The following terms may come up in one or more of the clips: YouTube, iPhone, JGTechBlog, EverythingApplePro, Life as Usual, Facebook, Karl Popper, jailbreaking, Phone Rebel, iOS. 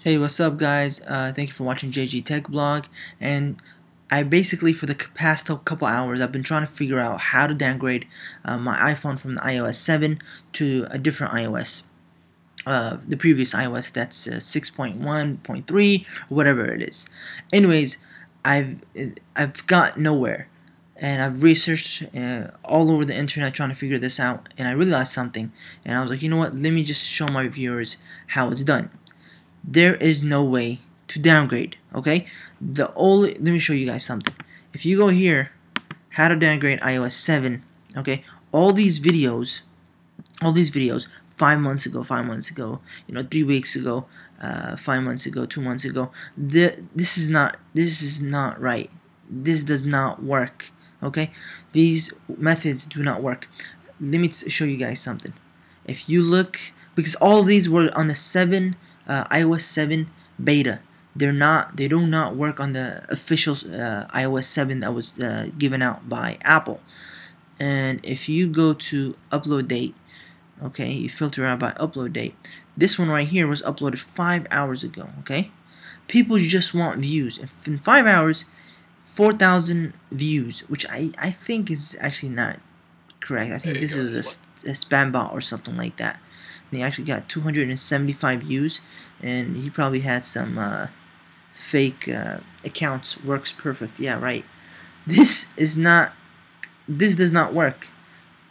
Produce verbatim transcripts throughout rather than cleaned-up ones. Hey, what's up guys, uh, thank you for watching J G Tech Blog. And I basically, for the past couple hours, I've been trying to figure out how to downgrade uh, my iPhone from the i O S seven to a different iOS, uh, the previous iOS, that's uh, six point one point three, whatever it is. Anyways, I've, I've got nowhere, and I've researched uh, all over the internet trying to figure this out, and I realized something, and I was like, you know what, let me just show my viewers how it's done. There is no way to downgrade, okay? The only, let me show you guys something. If you go here, how to downgrade i O S seven, okay? All these videos, all these videos, five months ago, five months ago, you know, three weeks ago, uh, five months ago, two months ago. The, this is not, this is not right. This does not work, okay? These methods do not work. Let me show you guys something. If you look, because all these were on the seven. Uh, i O S seven beta. They're not. They do not work on the official uh, i O S seven that was uh, given out by Apple. And if you go to upload date, okay, you filter out by upload date. This one right here was uploaded five hours ago. Okay, people just want views. If in five hours, four thousand views, which I I think is actually not correct. I think this go. is a, a spam bot or something like that. And he actually got two hundred seventy-five views, and he probably had some uh, fake uh, accounts. Works perfect. Yeah, right. This is not. This does not work.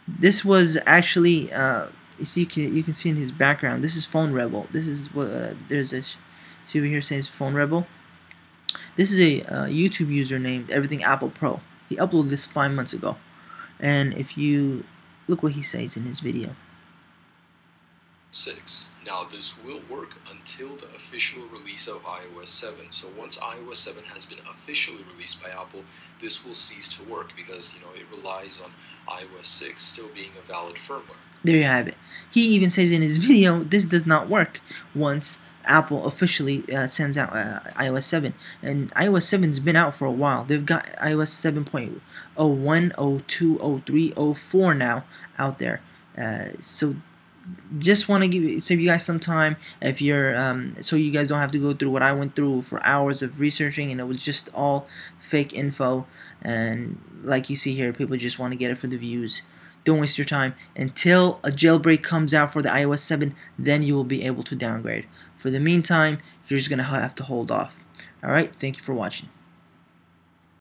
This was actually. Uh, you see, you can, you can see in his background. This is Phone Rebel. This is what uh, there's this. See over here says Phone Rebel. This is a uh, YouTube user named EverythingApplePro. He uploaded this five months ago, and if you look what he says in his video. six. Now this will work until the official release of i O S seven. So once i O S seven has been officially released by Apple, this will cease to work because, you know, it relies on i O S six still being a valid firmware. There you have it. He even says in his video, this does not work once Apple officially uh, sends out uh, i O S seven. And i O S seven's been out for a while. They've got i O S seven point oh one, oh two, oh three, oh four now out there. Uh, so just want to give save you guys some time, if you're um, so you guys don't have to go through what I went through for hours of researching, and it was just all fake info. And like you see here, people just want to get it for the views. Don't waste your time. Until a jailbreak comes out for the i O S seven, then you will be able to downgrade. For the meantime, you're just gonna have to hold off. Alright, thank you for watching.